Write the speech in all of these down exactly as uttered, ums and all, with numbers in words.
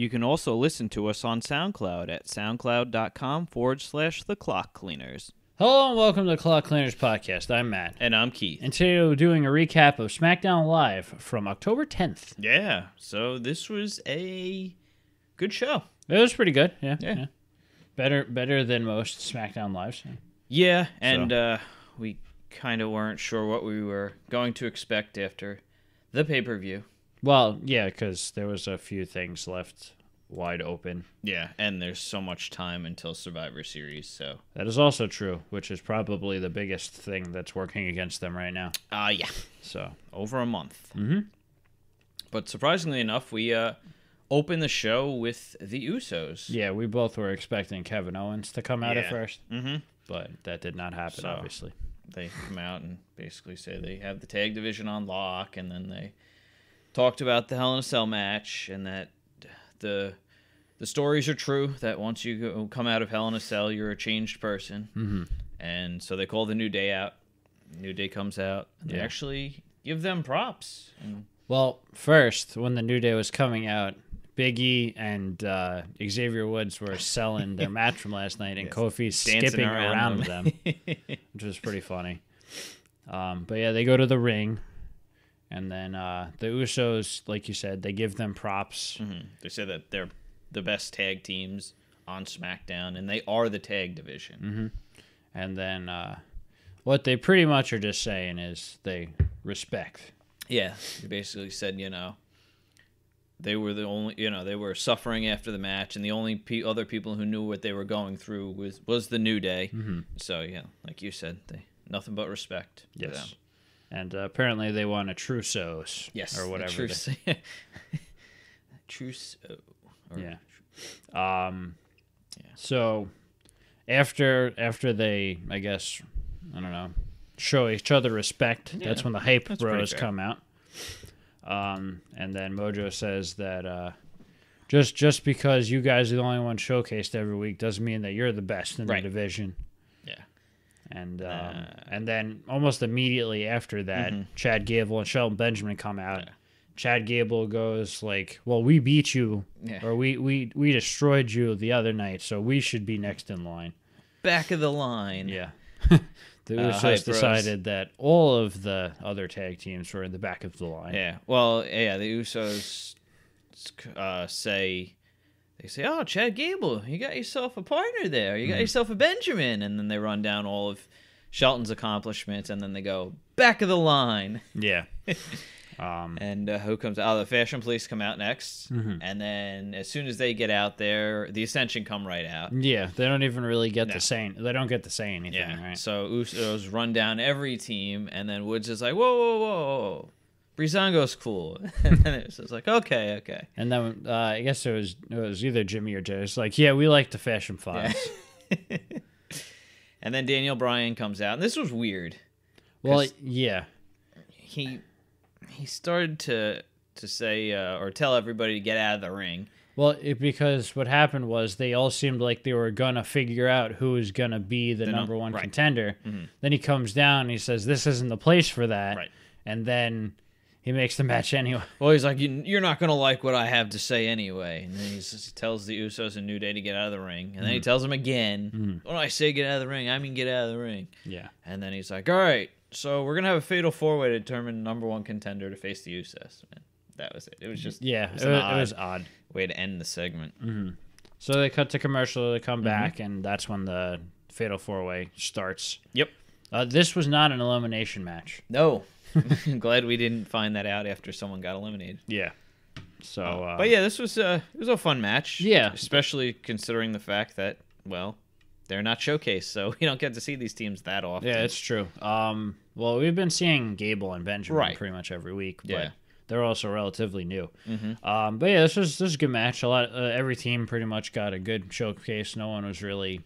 You can also listen to us on SoundCloud at soundcloud.com forward slash The Clock Cleaners. Hello and welcome to The Clock Cleaners Podcast. I'm Matt. And I'm Keith. And today we're doing a recap of SmackDown Live from October tenth. Yeah, so this was a good show. It was pretty good, yeah. Yeah. yeah. Better better than most SmackDown Lives. Yeah, and so. uh, we kind of weren't sure what we were going to expect after the pay-per-view. Well, yeah, because there was a few things left wide open. Yeah, and there's so much time until Survivor Series, so... That is also true, which is probably the biggest thing that's working against them right now. Ah, uh, yeah. So, over a month. Mm-hmm. But surprisingly enough, we uh, opened the show with the Usos. Yeah, we both were expecting Kevin Owens to come out yeah. at first, mm-hmm. but that did not happen, so, obviously. They come out and basically say they have the tag division on lock, and then they... Talked about the Hell in a Cell match and that the the stories are true, that once you go, come out of Hell in a Cell, you're a changed person. Mm-hmm. And so they call the New Day out. New Day comes out. And yeah. They actually give them props. Well, first, when the New Day was coming out, Big E and uh, Xavier Woods were selling their match from last night, and yes. Kofi's dancing skipping around, around them, which was pretty funny. Um, but yeah, they go to the ring. And then uh, the Usos, like you said, they give them props. Mm-hmm. They say that they're the best tag teams on SmackDown, and they are the tag division. Mm-hmm. And then uh, what they pretty much are just saying is they respect. Yeah, they basically said, you know, they were the only, you know, they were suffering after the match, and the only pe other people who knew what they were going through was was the New Day. Mm-hmm. So yeah, like you said, they nothing but respect. Yes. For them. And uh, apparently they want a Trusos. Yes. Or whatever. Truso. Truso. Yeah. Tr um, yeah. So after after they, I guess, I don't know, show each other respect, yeah, that's when the hype bros come out. Um, and then Mojo says that uh, just, just because you guys are the only one showcased every week doesn't mean that you're the best in right. the division. And um, uh, and then almost immediately after that, mm-hmm. Chad Gable and Shelton Benjamin come out. Yeah. Chad Gable goes like, well, we beat you, yeah. or we, we, we destroyed you the other night, so we should be next in line. Back of the line. Yeah. The Usos uh, decided that all of the other tag teams were in the back of the line. Yeah. Well, yeah, the Usos uh, say... They say, oh, Chad Gable, you got yourself a partner there. You got mm. yourself a Benjamin. And then they run down all of Shelton's accomplishments, and then they go, back of the line. Yeah. um, and uh, who comes out? Oh, the Fashion Police come out next. Mm-hmm. And then as soon as they get out there, the Ascension come right out. Yeah, they don't even really get no. the saying. They don't get to say anything, yeah. right? So Usos run down every team, and then Woods is like, whoa, whoa, whoa. Breezango's cool. And then it was like, okay, okay. And then uh, I guess it was it was either Jimmy or Jay. It's like, yeah, we like the Fashion Files. Yeah. And then Daniel Bryan comes out. And this was weird. Well, yeah. He he started to to say uh, or tell everybody to get out of the ring. Well, it, because what happened was they all seemed like they were going to figure out who was going to be the, the number one right. contender. Mm-hmm. Then he comes down and he says, this isn't the place for that. Right. And then... He makes the match anyway. Well, he's like, you're not going to like what I have to say anyway. And then he tells the Usos and New Day to get out of the ring. And then mm-hmm. he tells them again, mm-hmm. when I say get out of the ring, I mean get out of the ring. Yeah. And then he's like, all right, so we're going to have a fatal four-way to determine number one contender to face the Usos. And that was it. It was just yeah, it was, it was, odd it was odd way to end the segment. Mm-hmm. So they cut to commercial, they come mm-hmm. back, and that's when the fatal four-way starts. Yep. Uh, this was not an elimination match. No. I'm glad we didn't find that out after someone got eliminated. Yeah. So, uh, but yeah, this was a it was a fun match. Yeah, especially considering the fact that well, they're not showcased, so we don't get to see these teams that often. Yeah, it's true. Um, well, we've been seeing Gable and Benjamin right. pretty much every week. But yeah, they're also relatively new. Mm-hmm. Um, but yeah, this was this was a good match. A lot, uh, every team pretty much got a good showcase. No one was really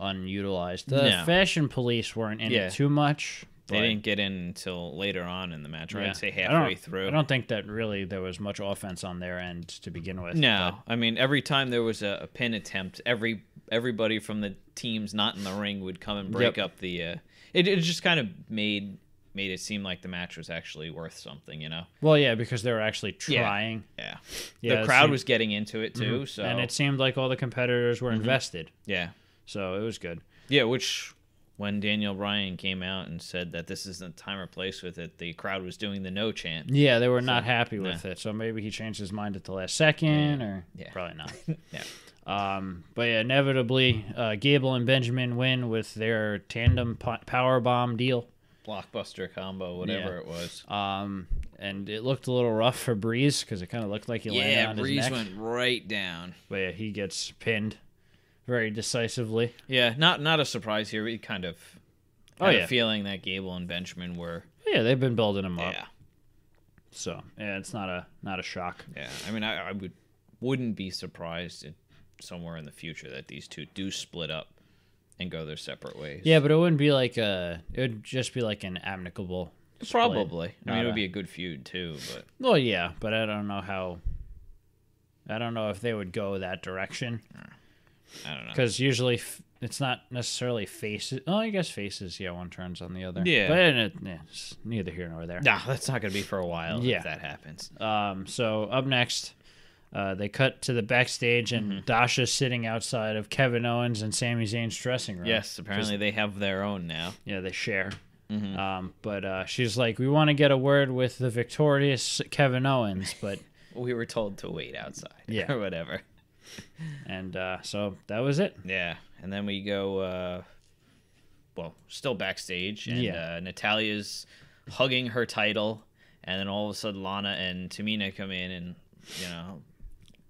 unutilized. The no. Fashion Police weren't in yeah. it too much. They didn't get in until later on in the match, right? Yeah. I'd say halfway I through. I don't think that really there was much offense on their end to begin with. No. But. I mean, every time there was a, a pin attempt, every everybody from the teams not in the ring would come and break yep. up the... Uh, it, it just kind of made made it seem like the match was actually worth something, you know? Well, yeah, because they were actually trying. Yeah. yeah. yeah the crowd seemed... was getting into it, too. Mm-hmm. So And it seemed like all the competitors were mm-hmm. invested. Yeah. So it was good. Yeah, which when Daniel Bryan came out and said that this isn't the time or place with it, the crowd was doing the no chant. Yeah, they were so, not happy with nah. it. So maybe he changed his mind at the last second, yeah. or yeah. probably not. yeah. Um, but yeah, inevitably, uh, Gable and Benjamin win with their tandem po powerbomb deal. Blockbuster combo, whatever yeah. it was. Um, and it looked a little rough for Breeze because it kind of looked like he yeah, landed on Breeze his neck. Went right down. But yeah, he gets pinned very decisively. Yeah, not not a surprise here. We kind of had oh, yeah. a feeling that Gable and Benjamin were... Yeah, they've been building him up. Yeah. So, yeah, it's not a not a shock. Yeah, I mean, I, I would, wouldn't be surprised if somewhere in the future that these two do split up and go their separate ways. Yeah, but it wouldn't be like a... It would just be like an amicable split. Probably. I mean, it would be a good feud, too, but... Well, yeah, but I don't know how... I don't know if they would go that direction. I don't know. Because usually f it's not necessarily faces... Oh, I guess faces, yeah, one turns on the other. Yeah. But it, yeah, it's neither here nor there. No, that's not going to be for a while yeah. if that happens. Um. So, up next... Uh, they cut to the backstage, and mm-hmm. Dasha's sitting outside of Kevin Owens and Sami Zayn's dressing room. Yes, apparently Just, they have their own now. Yeah, they share. Mm-hmm. um, but uh, she's like, we want to get a word with the victorious Kevin Owens, but... we were told to wait outside yeah. or whatever. And uh, so that was it. Yeah, and then we go, uh, well, still backstage, and yeah. uh, Natalia's hugging her title, and then all of a sudden Lana and Tamina come in, and, you know...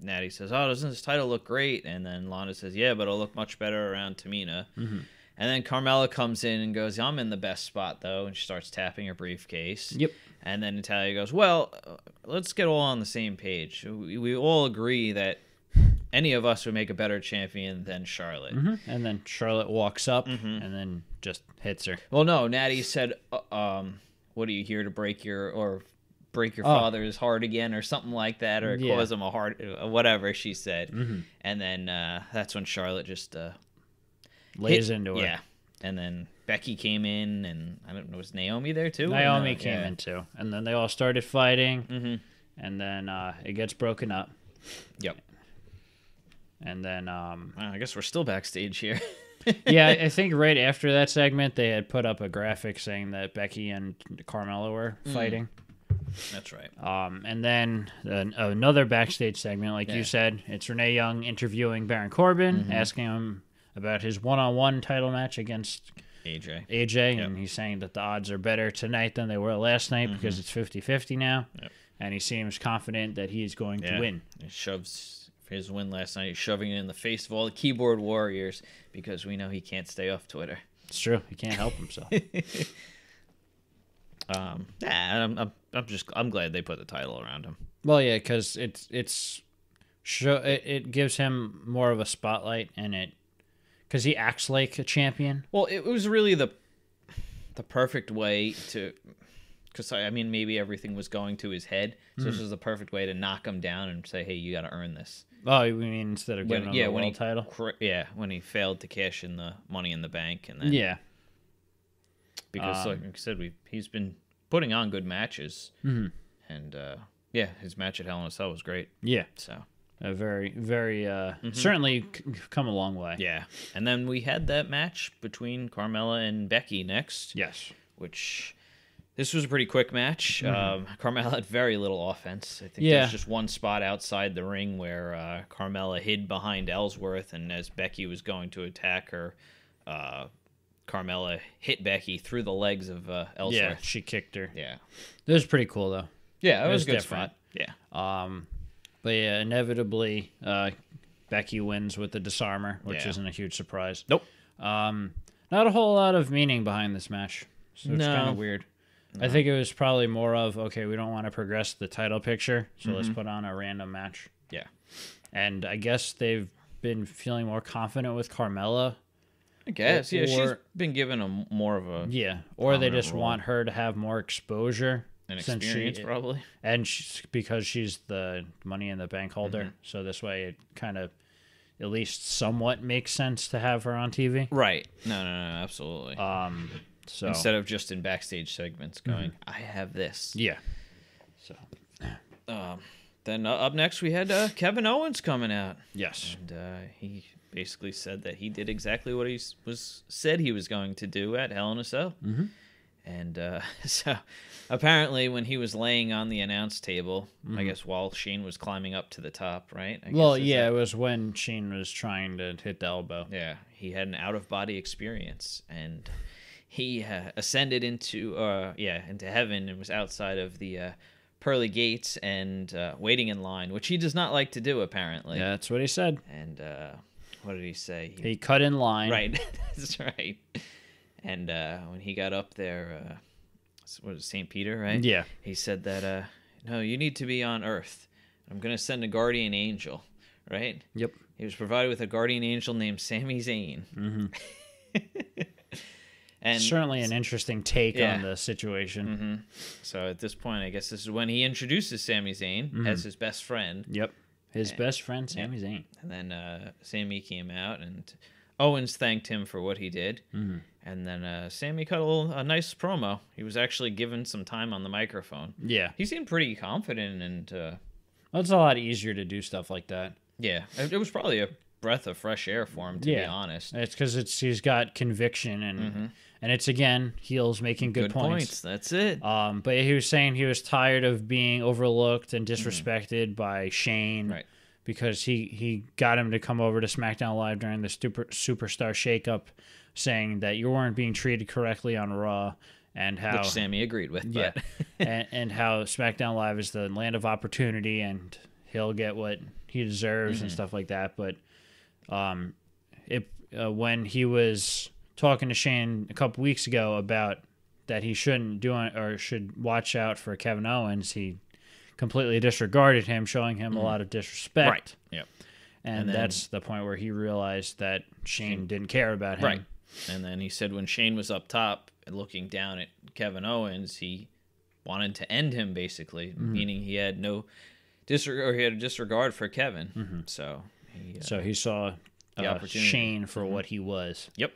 Natty says, oh, doesn't this title look great? And then Lana says, yeah, but it'll look much better around Tamina. Mm-hmm. And then Carmella comes in and goes, I'm in the best spot, though. And she starts tapping her briefcase. Yep. And then Natalia goes, well, uh, let's get all on the same page. We, we all agree that any of us would make a better champion than Charlotte. Mm-hmm. And then Charlotte walks up mm-hmm. and then just hits her. Well, no, Natty said, uh, um, what are you here to break your... or break your oh. father's heart again or something like that, or yeah. cause him a heart, whatever she said. Mm-hmm. And then uh, that's when Charlotte just uh, lays hit, into her. Yeah. And then Becky came in, and I don't know, was Naomi there too? Naomi no? came yeah. in too. And then they all started fighting, mm-hmm. and then uh, it gets broken up. Yep. And then... Um, well, I guess we're still backstage here. Yeah, I think right after that segment, they had put up a graphic saying that Becky and Carmella were mm-hmm. fighting. That's right. Um, and then uh, another backstage segment, like yeah. you said, it's Renee Young interviewing Baron Corbin, mm-hmm. asking him about his one-on-one title match against A J. A J, yep. and he's saying that the odds are better tonight than they were last night mm-hmm. because it's fifty fifty now, yep. and he seems confident that he is going yeah. to win. He shoves his win last night, he's shoving it in the face of all the keyboard warriors because we know he can't stay off Twitter. It's true. He can't help himself. Um, yeah, I'm, I'm, I'm just, I'm glad they put the title around him. Well, yeah, because it's, it's, show, it, it gives him more of a spotlight, and it, because he acts like a champion. Well, it was really the, the perfect way to, because I, I mean, maybe everything was going to his head, so mm-hmm. this was the perfect way to knock him down and say, hey, you got to earn this. Oh, you mean instead of getting yeah, the world he, title? Yeah, when he failed to cash in the Money in the Bank, and then yeah. Because, like I said, we he's been putting on good matches, mm-hmm. and uh, yeah, his match at Hell in a Cell was great. Yeah, so a very, very uh, mm-hmm. certainly c come a long way. Yeah, and then we had that match between Carmella and Becky next. Yes, which this was a pretty quick match. Mm-hmm. um, Carmella had very little offense. I think yeah. there's just one spot outside the ring where uh, Carmella hid behind Ellsworth, and as Becky was going to attack her. Uh, Carmella hit Becky through the legs of uh, Ellsworth. Yeah, she kicked her. Yeah. It was pretty cool, though. Yeah, it, it was, was good different. Spot. Yeah. Um, but, yeah, inevitably, uh, Becky wins with the disarmer, which yeah. isn't a huge surprise. Nope. Um, not a whole lot of meaning behind this match, so it's no. kind of weird. No. I think it was probably more of, okay, we don't want to progress the title picture, so mm-hmm. let's put on a random match. Yeah. And I guess they've been feeling more confident with Carmella. I guess, yeah, or, she's been given a more of a... Yeah, or they just role. want her to have more exposure. And experience, she, probably. And she's, because she's the Money in the Bank holder, mm-hmm. so this way it kind of at least somewhat makes sense to have her on T V. Right. No, no, no, absolutely. Um, So instead of just in backstage segments going, mm-hmm. I have this. Yeah. So um, then uh, up next we had uh, Kevin Owens coming out. Yes. And uh, he basically said that he did exactly what he was said he was going to do at Hell in a Cell. Mm-hmm. And uh, so apparently when he was laying on the announce table, mm-hmm. I guess while Shane was climbing up to the top, right? I well, guess yeah, that... it was when Shane was trying to hit the elbow. Yeah, he had an out-of-body experience, and he uh, ascended into uh, yeah into heaven and was outside of the uh, pearly gates and uh, waiting in line, which he does not like to do, apparently. Yeah, that's what he said. And uh, what did he say? He, he cut in line. Right, that's right. And uh, when he got up there, uh, what is it, Saint Peter, right? Yeah. He said that, uh, no, you need to be on Earth. I'm going to send a guardian angel, right? Yep. He was provided with a guardian angel named Sami Zayn. Mm-hmm. And certainly an interesting take yeah. on the situation. Mm-hmm. So at this point, I guess this is when he introduces Sami Zayn mm-hmm. as his best friend. Yep. His and, best friend, Sami yeah. Zayn. And then uh, Sami came out and... Owens thanked him for what he did, mm-hmm. and then uh, Sami cut a, little, a nice promo. He was actually given some time on the microphone. Yeah. He seemed pretty confident, and... Uh, well, it's a lot easier to do stuff like that. Yeah. It, it was probably a breath of fresh air for him, to yeah. be honest. It's because it's, he's got conviction, and mm-hmm. and it's, again, heels making good, good points. points. That's it. Um, but he was saying he was tired of being overlooked and disrespected mm-hmm. by Shane. Right. Because he, he got him to come over to SmackDown Live during the super, Superstar Shakeup, saying that you weren't being treated correctly on Raw, and how which Sami agreed with, yeah, and, and how SmackDown Live is the land of opportunity, and he'll get what he deserves mm-hmm. and stuff like that. But um, it uh, when he was talking to Shane a couple weeks ago about that he shouldn't do it or should watch out for Kevin Owens, he completely disregarded him, showing him mm-hmm. a lot of disrespect. Right. Yep. And, and then, that's the point where he realized that Shane didn't care about him. Right. And then he said when Shane was up top and looking down at Kevin Owens, he wanted to end him, basically, mm-hmm. meaning he had no disregard, or he had a disregard for Kevin. Mm-hmm. So he, uh, so he saw uh, Shane for mm-hmm. what he was. Yep.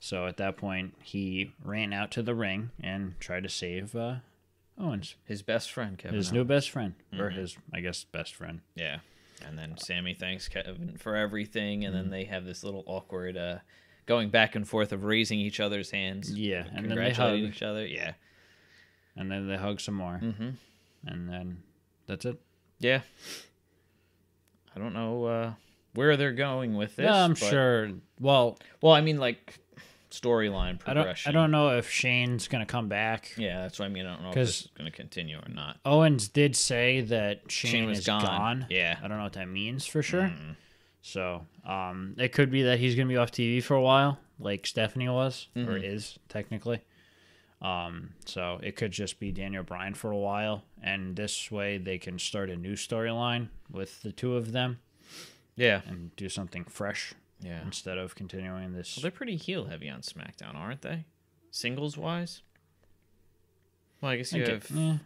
So at that point, he ran out to the ring and tried to save Uh, Owens. His best friend, Kevin His Owens. new best friend. Mm-hmm. Or his, I guess, best friend. Yeah. And then Sami thanks Kevin for everything, and mm-hmm. then they have this little awkward uh, going back and forth of raising each other's hands. Yeah. And congratulating then they hug. each other. Yeah. And then they hug some more. Mm-hmm. And then that's it. Yeah. I don't know uh, where they're going with this. Yeah, I'm but... sure. Well, well, I mean, like... storyline progression. I don't, I don't know if Shane's going to come back. Yeah, that's what I mean. I don't know if this is going to continue or not. Owens did say that Shane, Shane was is gone. gone. Yeah. I don't know what that means for sure. Mm. So um, it could be that he's going to be off T V for a while, like Stephanie was, mm-hmm. or is, technically. Um, so it could just be Daniel Bryan for a while, and this way they can start a new storyline with the two of them. Yeah. And do something fresh. Yeah. Instead of continuing this... Well, they're pretty heel-heavy on SmackDown, aren't they? Singles-wise? Well, I guess you I have yeah.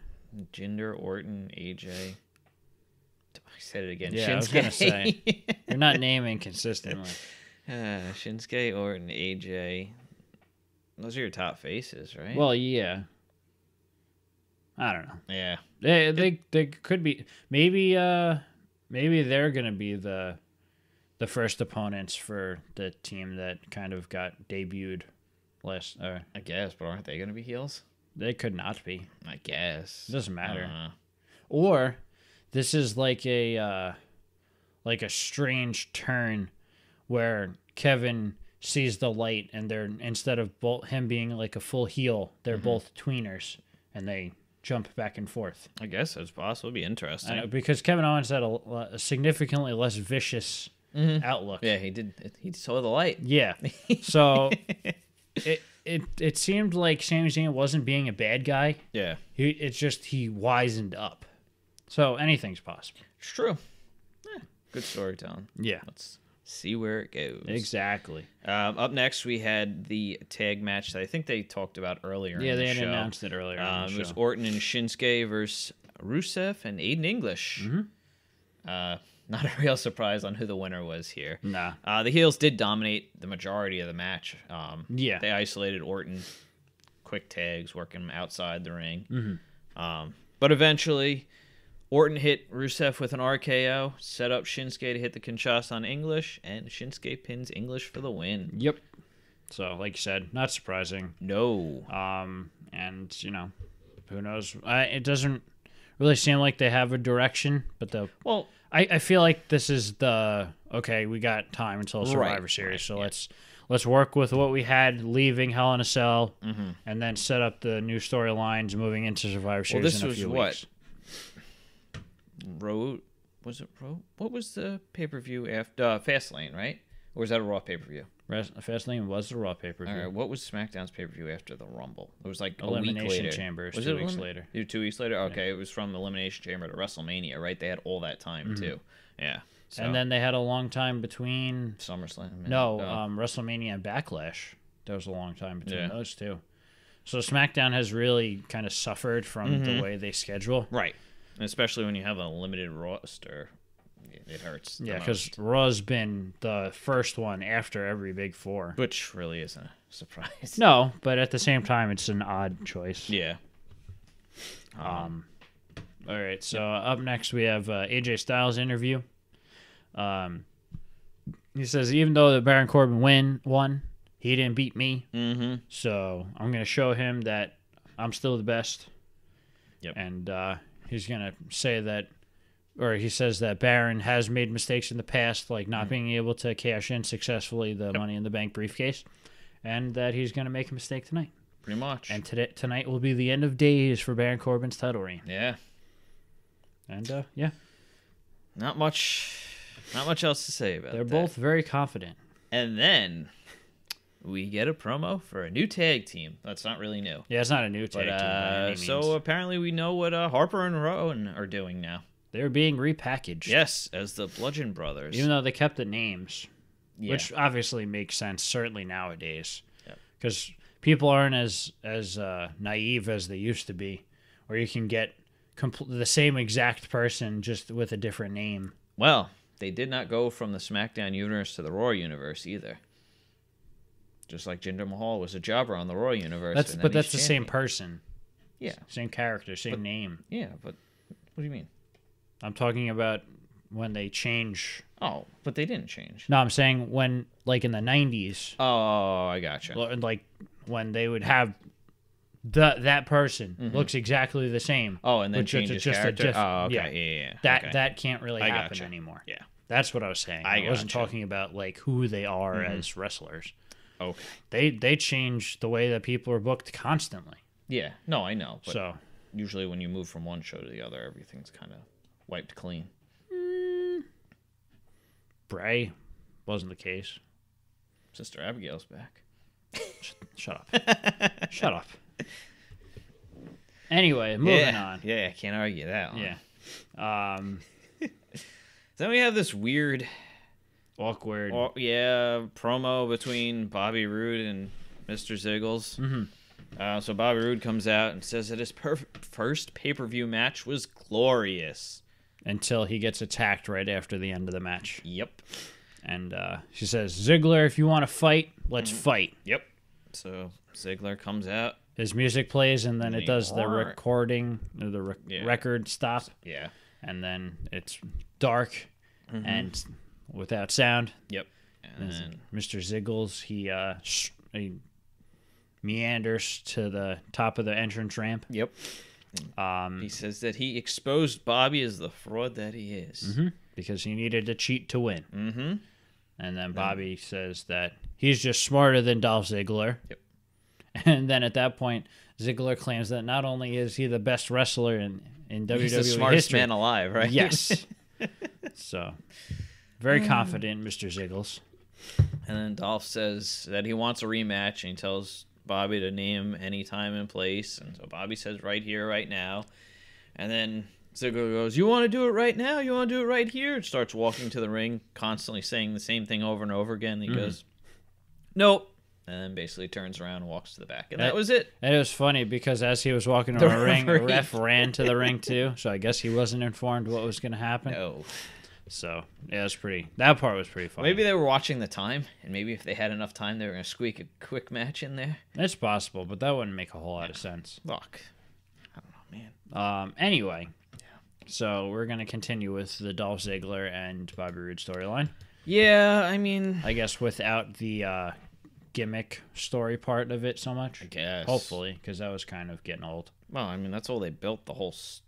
Jinder, Orton, A J. I said it again. Yeah, Shinsuke. I was going to say. You're not naming consistently. Uh, Shinsuke, Orton, A J. Those are your top faces, right? Well, yeah. I don't know. Yeah. They, they, they could be... Maybe, uh, maybe they're going to be the... the first opponents for the team that kind of got debuted last... Uh, I guess, but aren't they going to be heels? They could not be. I guess. It doesn't matter. Uh-huh. Or this is like a uh, like a strange turn where Kevin sees the light, and they're instead of both him being like a full heel, they're mm-hmm. both tweeners, and they jump back and forth. I guess it's possible. It'd be interesting. Uh, because Kevin Owens had a, a significantly less vicious... Mm-hmm. outlook. Yeah, he did. He saw the light. Yeah. So it it it seemed like Sami Zayn wasn't being a bad guy. Yeah. He it's just he wisened up. So anything's possible. It's true. Yeah. Good storytelling. Yeah. Let's see where it goes. Exactly. Um, up next, we had the tag match that I think they talked about earlier. Yeah, in they the had show. announced it earlier. Um, in the it show. was Orton and Shinsuke versus Rusev and Aiden English. Mm-hmm. Uh. Not a real surprise on who the winner was here. Nah. Uh, the heels did dominate the majority of the match. Um, yeah. They isolated Orton, quick tags, working him outside the ring. Mm-hmm. Um, but eventually, Orton hit Rusev with an R K O, set up Shinsuke to hit the Kinshasa on English, and Shinsuke pins English for the win. Yep. So, like you said, not surprising. No. Um, and, you know, who knows? I, it doesn't really seem like they have a direction, but the... Well... I, I feel like this is the, okay, we got time until Survivor right, Series, right, so yeah. let's let's work with what we had leaving Hell in a Cell, mm-hmm. and then set up the new storylines moving into Survivor Series well, this in a was few what? weeks. Road, was it Road? What was the pay-per-view after uh, Fastlane, right? Or was that a Raw pay-per-view? Fastlane was the Raw pay-per-view. All right, what was SmackDown's pay-per-view after the Rumble? It was like Elimination a week later. Chamber, was two it weeks elim- later. Two weeks later? Okay, yeah. It was from Elimination Chamber to WrestleMania, right? They had all that time, mm-hmm. too. Yeah. So. And then they had a long time between... SummerSlam. Man. No, oh. um, WrestleMania and Backlash. That was a long time between yeah. those two. So SmackDown has really kind of suffered from mm-hmm. the way they schedule. Right. And especially when you have a limited roster... It hurts. Yeah, because Raw's been the first one after every Big Four. Which really isn't a surprise. No, but at the same time, it's an odd choice. Yeah. Um. All right, so yep. up next we have uh, A J Styles' interview. Um, He says, even though the Baron Corbin win won, he didn't beat me. Mm-hmm. So I'm going to show him that I'm still the best. Yep. And uh, he's going to say that Or he says that Baron has made mistakes in the past, like not mm. being able to cash in successfully the yep. Money in the Bank briefcase, and that he's going to make a mistake tonight. Pretty much. And today, tonight will be the end of days for Baron Corbin's title reign. Yeah. And, uh, yeah. Not much Not much else to say about They're that. They're both very confident. And then we get a promo for a new tag team. That's not really new. Yeah, it's not a new tag but, uh, team. So apparently we know what uh, Harper and Rowan are doing now. They're being repackaged. Yes, as the Bludgeon Brothers. Even though they kept the names, yeah. which obviously makes sense, certainly nowadays. Because yep. people aren't as as uh, naive as they used to be, where you can get compl- the same exact person just with a different name. Well, they did not go from the SmackDown universe to the Raw universe either. Just like Jinder Mahal was a jobber on the Raw universe. That's, but that's the same person. Yeah. Same character, same but, name. Yeah, but what do you mean? I'm talking about when they change. Oh, but they didn't change. No, I'm saying when, like, in the nineties. Oh, I gotcha. Like, when they would have the that person mm-hmm. looks exactly the same. Oh, and then change his character? Just, oh, okay, yeah, yeah, yeah. That, okay. that can't really I happen gotcha. anymore. Yeah. That's what I was saying. I, I wasn't gotcha. talking about, like, who they are mm-hmm. as wrestlers. Okay. They, they change the way that people are booked constantly. Yeah. No, I know. But so usually when you move from one show to the other, everything's kind of... wiped clean. Mm. Bray wasn't the case. Sister Abigail's back. Sh- shut up. shut up. Anyway, moving yeah, on. Yeah, I can't argue that one. Yeah. Um, then we have this weird... Awkward. Aw- yeah, promo between Bobby Roode and Mister Ziggles. Mm-hmm. Uh, so Bobby Roode comes out and says that his per- first pay-per-view match was glorious. Until he gets attacked right after the end of the match. Yep. And uh, she says, Ziggler, if you want to fight, let's mm-hmm. fight. Yep. So Ziggler comes out. His music plays, and then and it does roar. the recording, or the re- yeah. record stop. Yeah. And then it's dark mm-hmm. and without sound. Yep. And, and then Mister Ziggles, he... Uh, sh- he meanders to the top of the entrance ramp. Yep. Um, he says that he exposed Bobby as the fraud that he is. Mm-hmm, because he needed to cheat to win. Mm-hmm. And then Bobby mm-hmm. says that he's just smarter than Dolph Ziggler. Yep. And then at that point, Ziggler claims that not only is he the best wrestler in, in W W E history. He's the smartest man alive, right? Yes. So, very mm. confident, Mister Ziggles. And then Dolph says that he wants a rematch, and he tells Bobby to name any time and place, and so Bobby says right here, right now, and then Ziggler goes, you want to do it right now, you want to do it right here, and starts walking to the ring, constantly saying the same thing over and over again. He mm-hmm. goes, nope, and then basically turns around and walks to the back, and that, that was it. And it was funny because as he was walking to the ring, the ref ran to the ring too, so I guess he wasn't informed what was going to happen. No. So yeah, that's pretty. That part was pretty fun. Maybe they were watching the time, and maybe if they had enough time, they were gonna squeak a quick match in there. It's possible, but that wouldn't make a whole lot of sense. Look, I don't know, man. Um. Anyway, yeah. So we're gonna continue with the Dolph Ziggler and Bobby Roode storyline. Yeah, I mean, I guess without the uh, gimmick story part of it so much. I guess. Hopefully, because that was kind of getting old. Well, I mean, that's all they built the whole. St-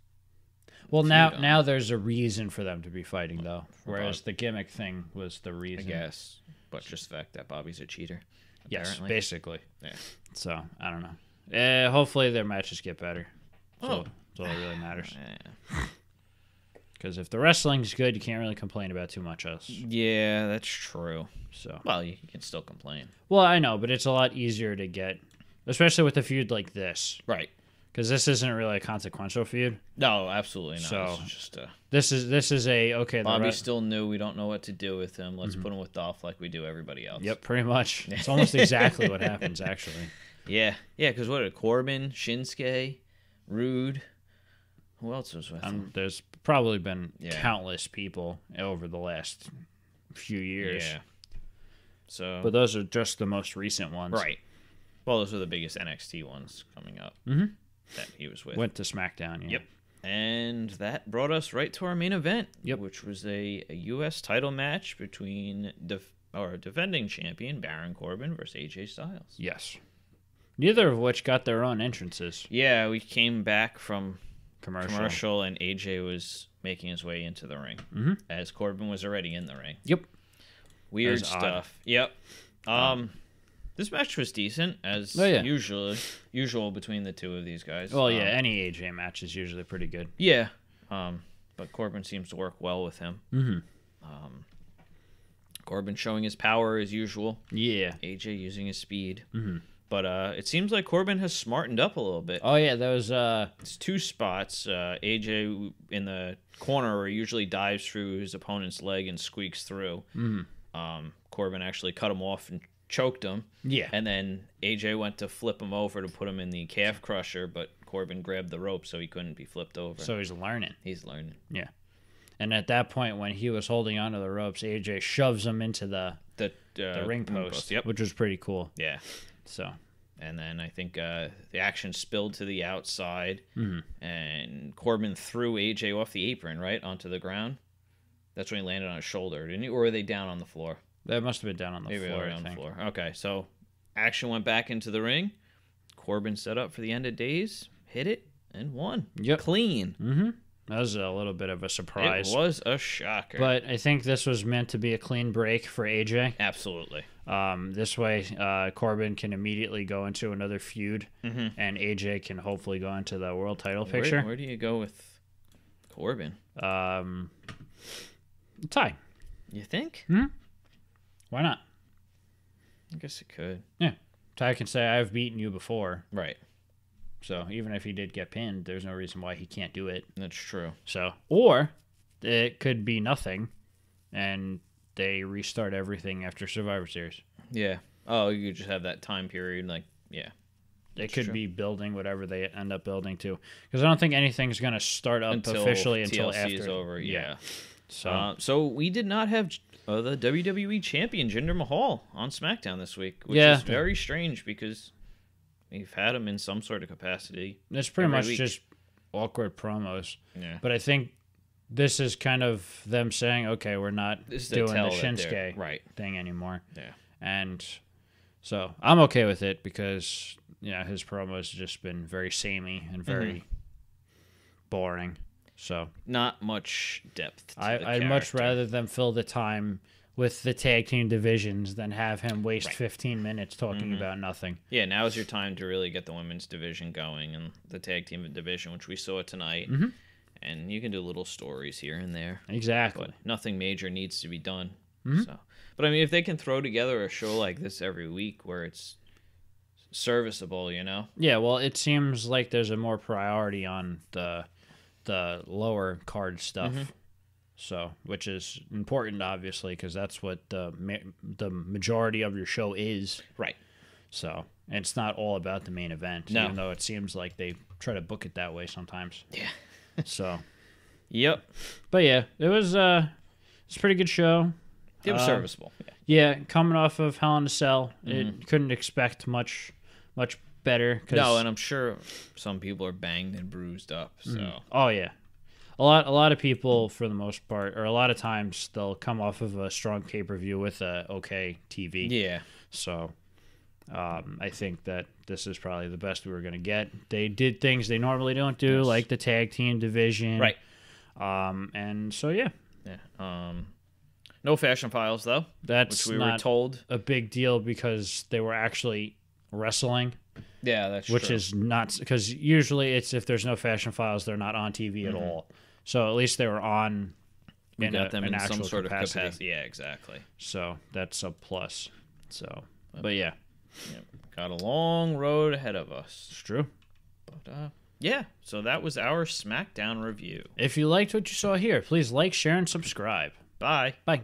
Well, now now there's a reason for them to be fighting, though. Whereas the gimmick thing was the reason. I guess. But just the fact that Bobby's a cheater. Apparently. Yes, basically. Yeah. So, I don't know. Uh, hopefully their matches get better. That's, oh. all, that's all that really matters. Because if the wrestling's good, you can't really complain about too much else. Yeah, that's true. So. Well, you can still complain. Well, I know, but it's a lot easier to get, especially with a feud like this. Right. Because this isn't really a consequential feud. No, absolutely not. So it's just a, this is this is a okay. Bobby's re- still new. We don't know what to do with him. Let's mm-hmm. put him with Dolph like we do everybody else. Yep, pretty much. It's almost exactly what happens, actually. Yeah, yeah. Because what? Corbin, Shinsuke, Rude. Who else was with um, him? There's probably been yeah. countless people over the last few years. Yeah. So, but those are just the most recent ones, right? Well, those are the biggest N X T ones coming up. Mm-hmm. That he was with. Went to SmackDown, yeah. Yep. And that brought us right to our main event, yep. which was a, a U S title match between def- our defending champion, Baron Corbin, versus A J Styles. Yes. Neither of which got their own entrances. Yeah, we came back from commercial, commercial and A J was making his way into the ring, mm-hmm. as Corbin was already in the ring. Yep. Weird stuff. Odd. Yep. Um... um This match was decent, as oh, yeah. usual, usual between the two of these guys. Well, yeah, um, any A J match is usually pretty good. Yeah, um, but Corbin seems to work well with him. Mm-hmm. Um, Corbin showing his power as usual. Yeah. A J using his speed. Mm-hmm. But uh, it seems like Corbin has smartened up a little bit. Oh, yeah, those... Uh... It's two spots. Uh, A J in the corner where he usually dives through his opponent's leg and squeaks through. Mm-hmm. Um, Corbin actually cut him off and choked him, yeah, and then A J went to flip him over to put him in the calf crusher, but Corbin grabbed the rope so he couldn't be flipped over. So he's learning. He's learning. Yeah, and at that point when he was holding onto the ropes, A J shoves him into the the, uh, the ring post, post yep. which was pretty cool. Yeah. So, and then I think uh, the action spilled to the outside, mm-hmm. and Corbin threw A J off the apron right onto the ground. That's when he landed on his shoulder, didn't he? Or were they down on the floor? That must have been down on the Maybe floor. Maybe down on the floor. Okay, so action went back into the ring. Corbin set up for the end of days, hit it, and won. Yep. Clean. Mm-hmm. That was a little bit of a surprise. It was a shocker. But I think this was meant to be a clean break for A J. Absolutely. Um, this way, uh, Corbin can immediately go into another feud, mm-hmm. and A J can hopefully go into the world title where, picture. Where do you go with Corbin? Um, tie. You think? Hmm? Why not? I guess it could. Yeah. Ty can say, I've beaten you before. Right. So even if he did get pinned, there's no reason why he can't do it. That's true. So, or it could be nothing, and they restart everything after Survivor Series. Yeah. Oh, you just have that time period. Like, yeah. They could true. be building whatever they end up building, too. Because I don't think anything's going to start up until officially until T L C after. Is over. Yeah. yeah. So, uh, so we did not have... Uh, the W W E champion, Jinder Mahal, on SmackDown this week, which yeah. is very strange because we've had him in some sort of capacity. It's pretty much week. just awkward promos. Yeah. But I think this is kind of them saying, okay, we're not doing the Shinsuke right. thing anymore. Yeah. And so I'm okay with it because you know, his promo has just been very samey and very mm-hmm. boring. So not much depth. To I, the I'd character. much rather them fill the time with the tag team divisions than have him waste right. fifteen minutes talking mm-hmm. about nothing. Yeah, now's your time to really get the women's division going and the tag team division, which we saw tonight. Mm-hmm. And you can do little stories here and there. Exactly. But nothing major needs to be done. Mm-hmm. So, but I mean, if they can throw together a show like this every week where it's serviceable, you know? Yeah. Well, it seems like there's a more priority on the. the lower card stuff, mm-hmm. so which is important, obviously, because that's what the ma- the majority of your show is, right? So it's not all about the main event, no. even though it seems like they try to book it that way sometimes. Yeah. So. Yep. But yeah, it was uh, It's a pretty good show. It was um, serviceable. Yeah. yeah, coming off of Hell in a Cell, mm-hmm. it couldn't expect much, much better. Cause... No, and I'm sure some people are banged and bruised up. So, mm-hmm. oh yeah, a lot, a lot of people for the most part, or a lot of times they'll come off of a strong pay per view with a okay T V. Yeah, so. Um, I think that this is probably the best we were going to get. They did things they normally don't do, yes. like the tag team division. Right. Um, and so, yeah. yeah. Um, no fashion files, though. That's which we not were told. A big deal because they were actually wrestling. Yeah, that's which true. Which is not... Because usually it's if there's no fashion files, they're not on T V mm-hmm. at all. So at least they were on we in, got a, them an in actual some sort capacity. Of capacity. Yeah, exactly. So that's a plus. So, okay. But yeah. Yeah, got a long road ahead of us. It's true. But, uh, yeah, so that was our SmackDown review. If you liked what you saw here, please like, share, and subscribe. Bye. Bye.